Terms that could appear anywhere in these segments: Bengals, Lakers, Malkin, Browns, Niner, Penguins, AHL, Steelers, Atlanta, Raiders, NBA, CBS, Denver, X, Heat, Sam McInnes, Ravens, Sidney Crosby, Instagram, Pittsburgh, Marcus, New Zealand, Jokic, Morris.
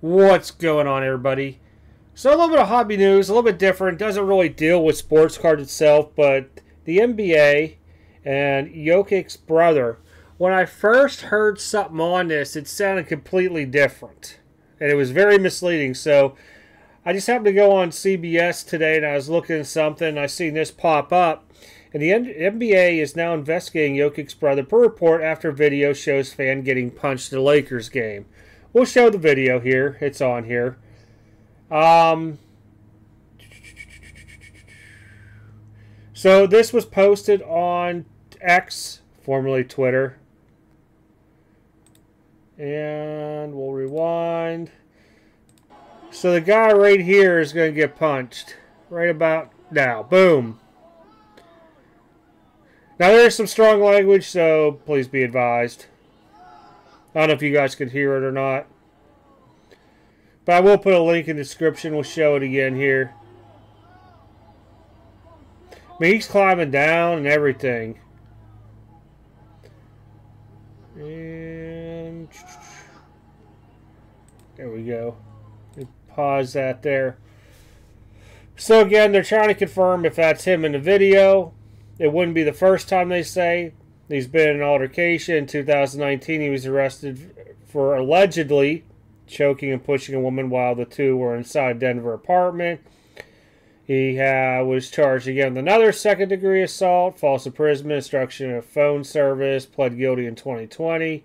What's going on, everybody? So a little bit of hobby news, a little bit different. Doesn't really deal with sports cards itself, but the NBA and Jokic's brother. When I first heard something on this, it sounded completely different, and it was very misleading. So I just happened to go on CBS today, and I was looking at something, and I seen this pop up. And the NBA is now investigating Jokic's brother per report after video shows fan getting punched in the Lakers game. We'll show the video here. It's on here. So this was posted on X, formerly Twitter. And we'll rewind. So the guy right here is going to get punched right about now. Boom. Now there's some strong language, so please be advised. I don't know if you guys could hear it or not. But I will put a link in the description. We'll show it again here. I mean, he's climbing down and everything. And there we go. Pause that there. So again, they're trying to confirm if that's him in the video. It wouldn't be the first time they say. He's been in an altercation. In 2019, he was arrested for allegedly choking and pushing a woman while the two were inside a Denver apartment. He was charged again with another second-degree assault, false imprisonment, obstruction of phone service, pled guilty in 2020.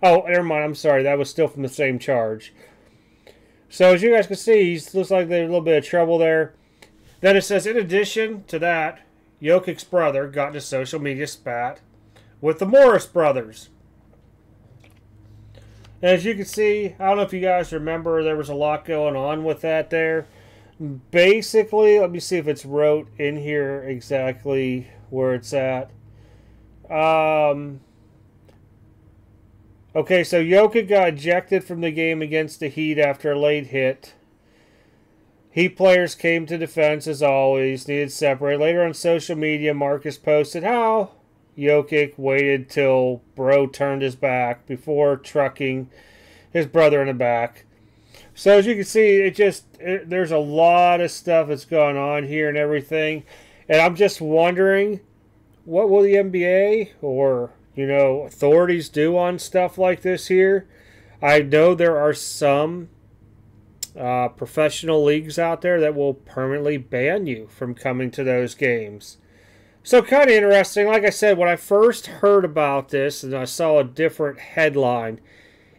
Oh, never mind. I'm sorry. That was still from the same charge. So as you guys can see, he looks like there's a little bit of trouble there. Then it says, in addition to that, Jokic's brother got into a social media spat with the Morris brothers. And as you can see, I don't know if you guys remember, there was a lot going on with that there. Basically, let me see if it's wrote in here exactly where it's at. Okay, so Jokic got ejected from the game against the Heat after a late hit. Heat players came to defense, as always, needed separate. Later on social media, Marcus posted how Jokic waited till bro turned his back before trucking his brother in the back. So as you can see, there's a lot of stuff that's going on here and everything. And I'm just wondering, what will the NBA or... authorities do on stuff like this here. I know there are some professional leagues out there that will permanently ban you from coming to those games. So kind of interesting. Like I said, when I first heard about this and I saw a different headline,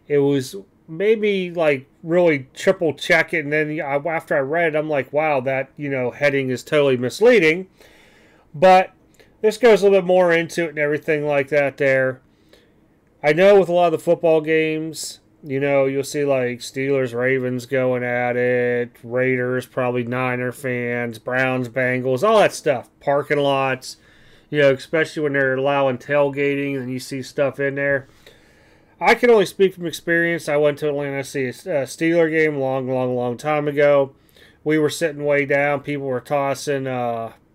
it was maybe like really triple check it. And then after I read it, I'm like, wow, that, heading is totally misleading. But this goes a little bit more into it and everything like that there. I know with a lot of the football games, you'll see like Steelers, Ravens going at it, Raiders, probably Niner fans, Browns, Bengals, all that stuff. Parking lots, especially when they're allowing tailgating and you see stuff in there. I can only speak from experience. I went to Atlanta to see a Steeler game long time ago. We were sitting way down. People were tossing...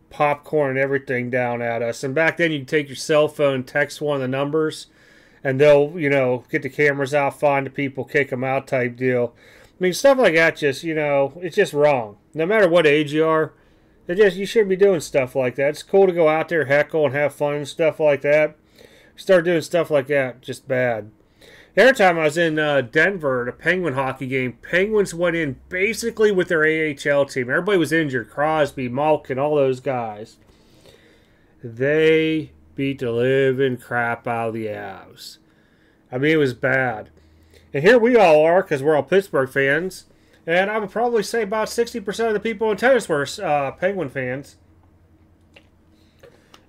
popcorn and everything down at us, and back then you could take your cell phone, text one of the numbers, and they'll get the cameras out, find the people, kick them out type deal. I mean, stuff like that, just it's just wrong no matter what age you are. You shouldn't be doing stuff like that. It's cool to go out there, heckle and have fun and stuff like that. Start doing stuff like that, just bad. The other time I was in Denver at a Penguin hockey game, Penguins went in basically with their AHL team. Everybody was injured. Crosby, Malkin, all those guys. They beat the living crap out of the Avs. I mean, it was bad. And here we all are, because we're all Pittsburgh fans. And I would probably say about 60% of the people in tennis were Penguin fans.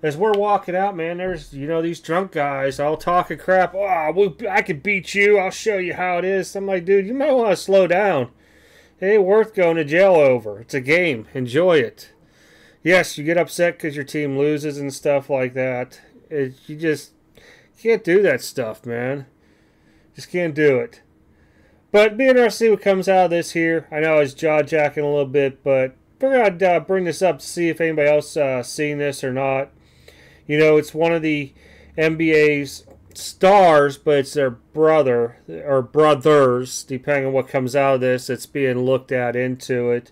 As we're walking out, man, there's, these drunk guys all talking crap. Oh, I could beat you. I'll show you how it is. I'm like, dude, you might want to slow down. It ain't worth going to jail over. It's a game. Enjoy it. Yes, you get upset because your team loses and stuff like that. You just can't do that stuff, man. Just can't do it. But be interested to see what comes out of this here. I know I was jaw-jacking a little bit, but I figured I'd bring this up to see if anybody else seen this or not. It's one of the NBA's stars, but it's their brother or brothers, depending on what comes out of this. It's being looked at into it.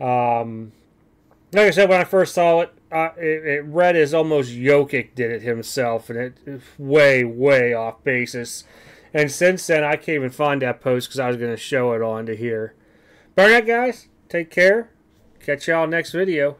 Like I said, when I first saw it, it read as almost Jokic did it himself, and it's way off basis. And since then, I can't even find that post because I was going to show it on to here. But all right, guys, take care. Catch y'all next video.